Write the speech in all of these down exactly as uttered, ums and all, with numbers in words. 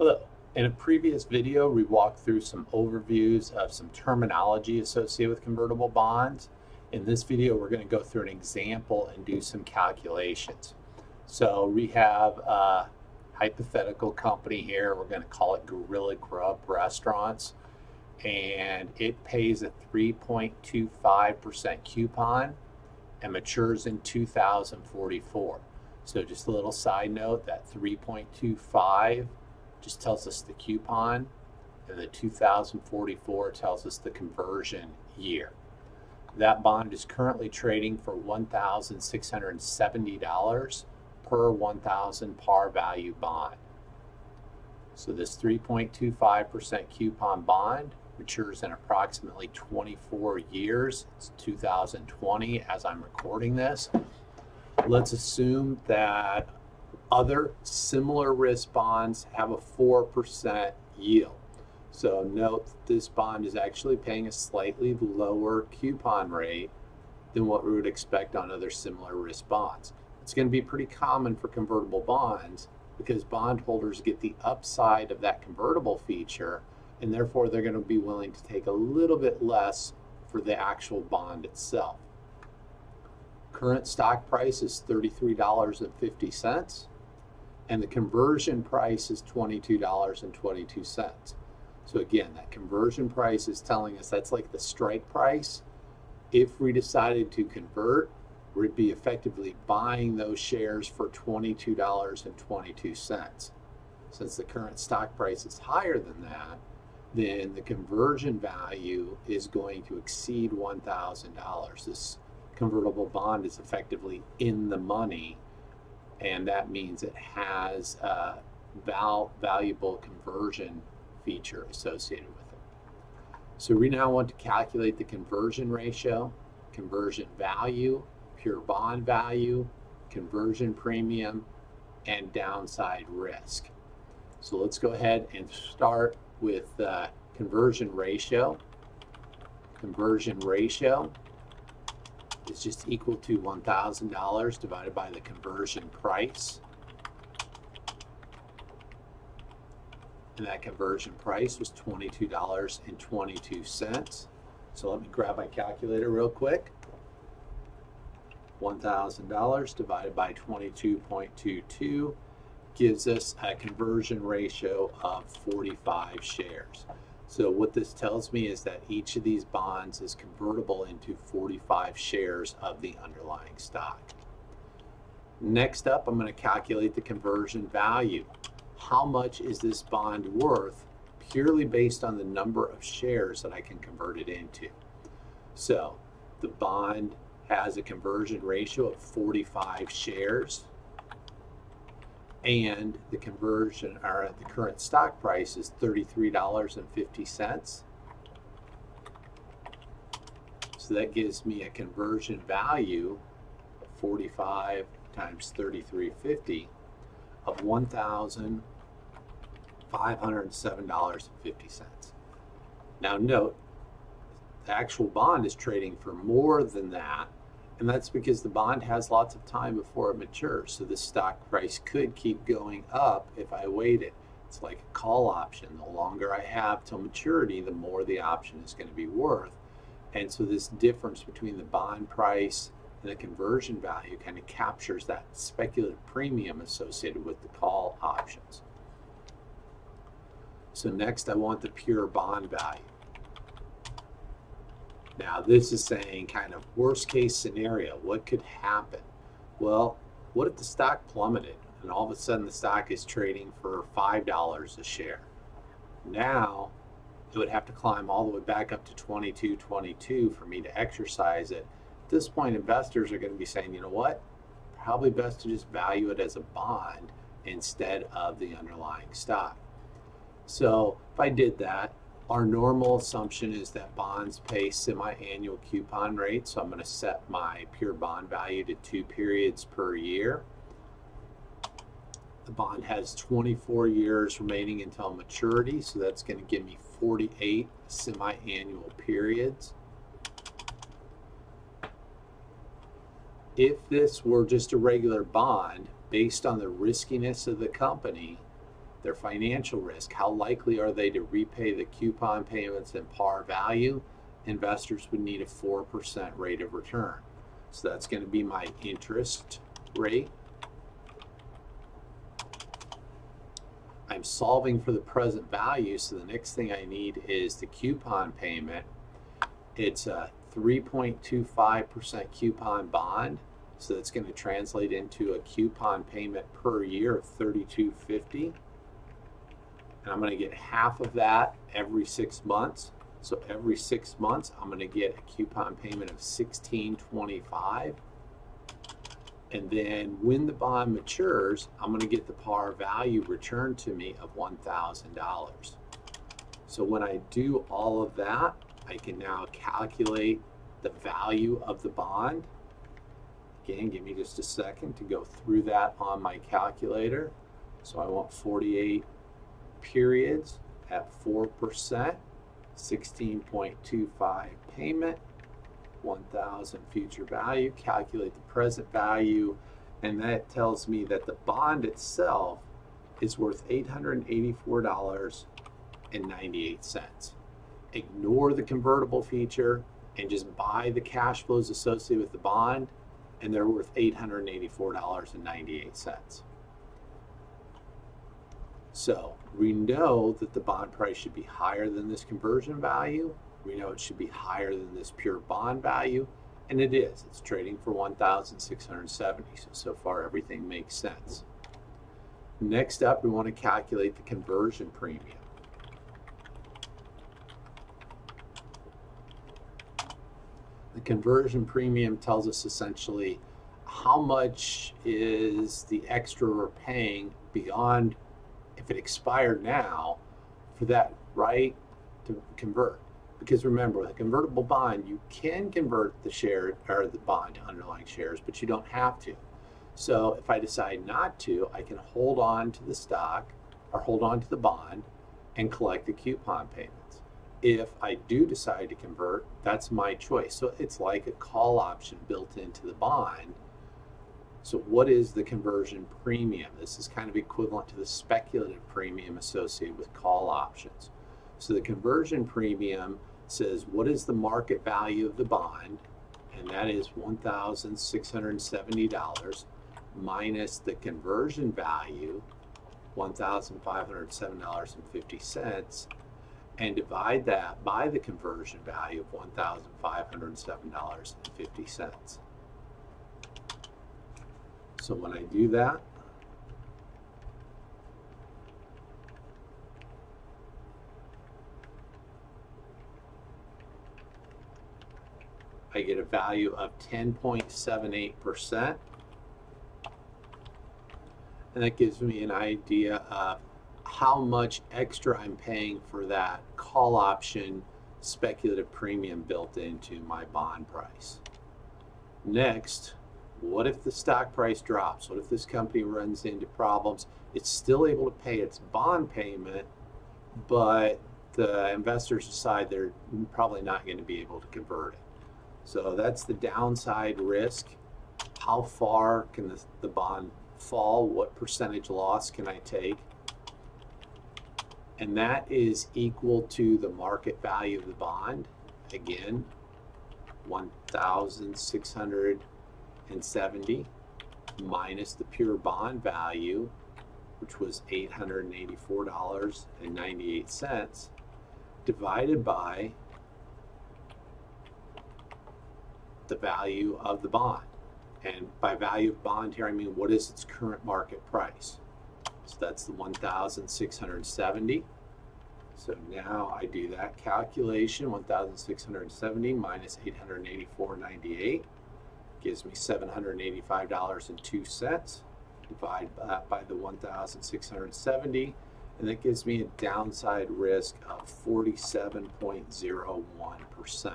Hello. In a previous video, we walked through some overviews of some terminology associated with convertible bonds. In this video, we're going to go through an example and do some calculations. So we have a hypothetical company here. We're going to call it Gorilla Grub Restaurants, and it pays a three point two five percent coupon and matures in two thousand forty-four. So just a little side note, that three point two five just tells us the coupon, and the two thousand forty-four tells us the conversion year. That bond is currently trading for one thousand six hundred seventy dollars per one thousand par value bond. So this three point two five percent coupon bond matures in approximately twenty-four years. It's two thousand twenty as I'm recording this. Let's assume that other similar risk bonds have a four percent yield. So note that this bond is actually paying a slightly lower coupon rate than what we would expect on other similar risk bonds. It's going to be pretty common for convertible bonds because bondholders get the upside of that convertible feature, and therefore they're going to be willing to take a little bit less for the actual bond itself. Current stock price is thirty-three dollars and fifty cents. And the conversion price is twenty-two dollars and twenty-two cents. So again, that conversion price is telling us that's like the strike price. If we decided to convert, we'd be effectively buying those shares for twenty-two dollars and twenty-two cents. Since the current stock price is higher than that, then the conversion value is going to exceed one thousand dollars. This convertible bond is effectively in the money, and that means it has a val valuable conversion feature associated with it. So we now want to calculate the conversion ratio, conversion value, pure bond value, conversion premium, and downside risk. So let's go ahead and start with the conversion ratio. Conversion ratio is just equal to one thousand dollars divided by the conversion price. And that conversion price was twenty-two dollars and twenty-two cents. So let me grab my calculator real quick. one thousand dollars divided by twenty-two point two two gives us a conversion ratio of forty-five shares. So what this tells me is that each of these bonds is convertible into forty-five shares of the underlying stock. Next up, I'm going to calculate the conversion value. How much is this bond worth purely based on the number of shares that I can convert it into? So the bond has a conversion ratio of forty-five shares, and the conversion, or the current stock price, is thirty-three dollars and fifty cents. So that gives me a conversion value of forty-five times thirty-three fifty of one thousand five hundred seven dollars and fifty cents. Now note, the actual bond is trading for more than that, and that's because the bond has lots of time before it matures. So the stock price could keep going up if I waited. It's like a call option. The longer I have till maturity, the more the option is going to be worth. And so this difference between the bond price and the conversion value kind of captures that speculative premium associated with the call options. So next, I want the pure bond value. Now this is saying kind of worst case scenario, what could happen? Well, what if the stock plummeted and all of a sudden the stock is trading for five dollars a share? Now it would have to climb all the way back up to twenty-two twenty-two for me to exercise it. At this point, investors are going to be saying, you know what, probably best to just value it as a bond instead of the underlying stock. So if I did that, our normal assumption is that bonds pay semi-annual coupon rates, so I'm going to set my pure bond value to two periods per year. The bond has twenty-four years remaining until maturity, so that's going to give me forty-eight semi-annual periods. If this were just a regular bond, based on the riskiness of the company, their financial risk. How likely are they to repay the coupon payments and par value? Investors would need a four percent rate of return. So that's going to be my interest rate. I'm solving for the present value, so the next thing I need is the coupon payment. It's a three point two five percent coupon bond, so that's going to translate into a coupon payment per year of thirty-two fifty. And I'm going to get half of that every six months. So every six months, I'm going to get a coupon payment of sixteen twenty-five. And then when the bond matures, I'm going to get the par value returned to me of one thousand dollars. So when I do all of that, I can now calculate the value of the bond. Again, give me just a second to go through that on my calculator. So I want forty-eight periods at four percent, sixteen point two five payment, one thousand future value, calculate the present value, and that tells me that the bond itself is worth eight hundred eighty-four dollars and ninety-eight cents. Ignore the convertible feature and just buy the cash flows associated with the bond, and they're worth eight hundred eighty-four dollars and ninety-eight cents. So we know that the bond price should be higher than this conversion value. We know it should be higher than this pure bond value, and it is. It's trading for one thousand six hundred seventy dollars, so so far everything makes sense. Next up, we want to calculate the conversion premium. The conversion premium tells us essentially how much is the extra we're paying beyond, if it expired now, for that right to convert. Because remember, with a convertible bond, you can convert the share or the bond to underlying shares, but you don't have to. So if I decide not to, I can hold on to the stock or hold on to the bond and collect the coupon payments. If I do decide to convert, that's my choice. So it's like a call option built into the bond. So what is the conversion premium? This is kind of equivalent to the speculative premium associated with call options. So the conversion premium says, what is the market value of the bond? And that is one thousand six hundred seventy dollars minus the conversion value, one thousand five hundred seven dollars and fifty cents, and divide that by the conversion value of one thousand five hundred seven dollars and fifty cents. So when I do that, I get a value of ten point seven eight percent, and that gives me an idea of how much extra I'm paying for that call option speculative premium built into my bond price. Next, what if the stock price drops? What if this company runs into problems? It's still able to pay its bond payment, but the investors decide they're probably not going to be able to convert it. So that's the downside risk. How far can the, the bond fall? What percentage loss can I take? And that is equal to the market value of the bond. Again, one thousand six hundred seventy minus the pure bond value, which was eight hundred eighty-four dollars and ninety-eight cents, divided by the value of the bond. And by value of bond here, I mean what is its current market price. So that's the one thousand six hundred seventy. So now I do that calculation. One thousand six hundred seventy minus eight hundred eighty-four dollars and ninety-eight cents gives me seven hundred eighty-five dollars and two cents. Divide that by the one thousand six hundred seventy, and that gives me a downside risk of forty-seven point zero one percent.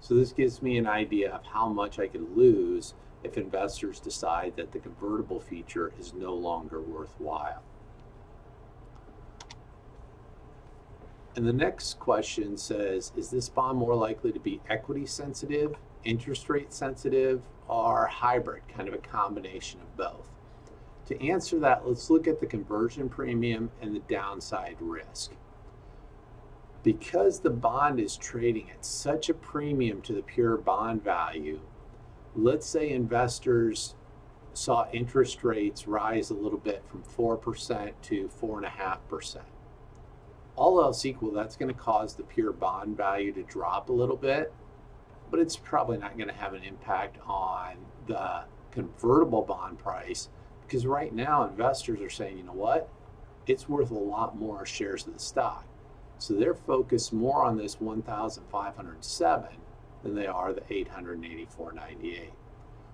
So this gives me an idea of how much I could lose if investors decide that the convertible feature is no longer worthwhile. And the next question says, is this bond more likely to be equity sensitive, interest rate sensitive, or hybrid, kind of a combination of both? To answer that, let's look at the conversion premium and the downside risk. Because the bond is trading at such a premium to the pure bond value, let's say investors saw interest rates rise a little bit from four percent to four point five percent. All else equal, that's going to cause the pure bond value to drop a little bit, but it's probably not going to have an impact on the convertible bond price, because right now investors are saying, you know what, it's worth a lot more shares of the stock. So they're focused more on this one thousand five hundred seven than they are the eight hundred eighty-four ninety-eight.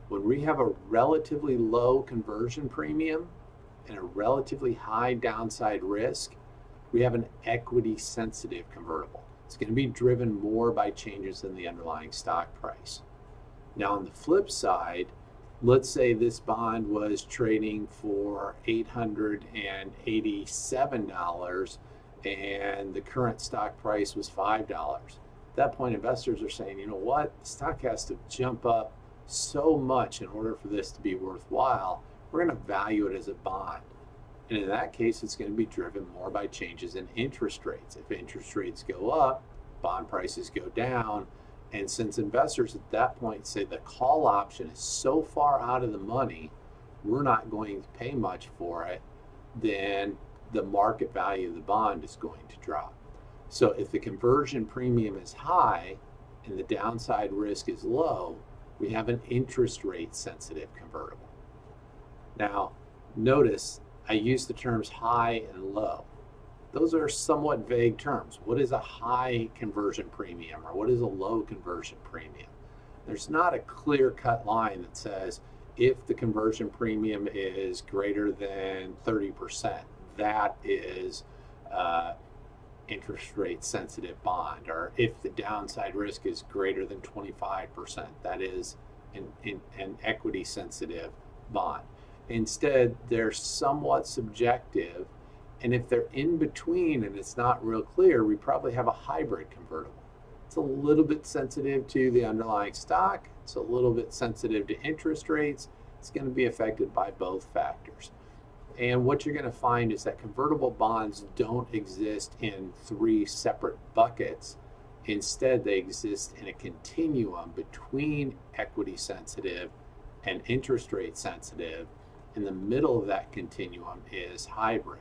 When we have a relatively low conversion premium and a relatively high downside risk, we have an equity sensitive convertible. It's going to be driven more by changes in the underlying stock price. Now on the flip side, let's say this bond was trading for eight hundred eighty-seven dollars and the current stock price was five dollars. At that point, investors are saying, you know what, the stock has to jump up so much in order for this to be worthwhile. We're going to value it as a bond. And in that case, it's going to be driven more by changes in interest rates. If interest rates go up, bond prices go down. And since investors at that point say the call option is so far out of the money, we're not going to pay much for it, then the market value of the bond is going to drop. So if the conversion premium is high and the downside risk is low, we have an interest rate sensitive convertible. Now, notice I use the terms high and low. Those are somewhat vague terms. What is a high conversion premium or what is a low conversion premium? There's not a clear-cut line that says if the conversion premium is greater than thirty percent, that is uh, interest rate sensitive bond, or if the downside risk is greater than twenty-five percent, that is an, an, an equity sensitive bond. Instead, they're somewhat subjective, and if they're in between and it's not real clear, we probably have a hybrid convertible. It's a little bit sensitive to the underlying stock, it's a little bit sensitive to interest rates, it's going to be affected by both factors. And what you're going to find is that convertible bonds don't exist in three separate buckets. Instead, they exist in a continuum between equity sensitive and interest rate sensitive. In the middle of that continuum is hybrid.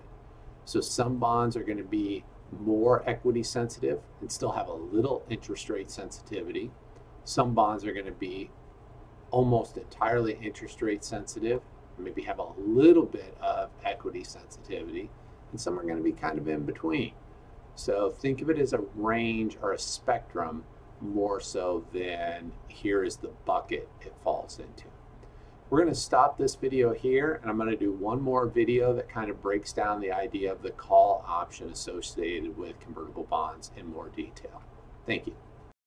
So some bonds are going to be more equity sensitive and still have a little interest rate sensitivity. Some bonds are going to be almost entirely interest rate sensitive, maybe have a little bit of equity sensitivity, and some are going to be kind of in between. So think of it as a range or a spectrum more so than here is the bucket it falls into. We're going to stop this video here, and I'm going to do one more video that kind of breaks down the idea of the call option associated with convertible bonds in more detail. Thank you.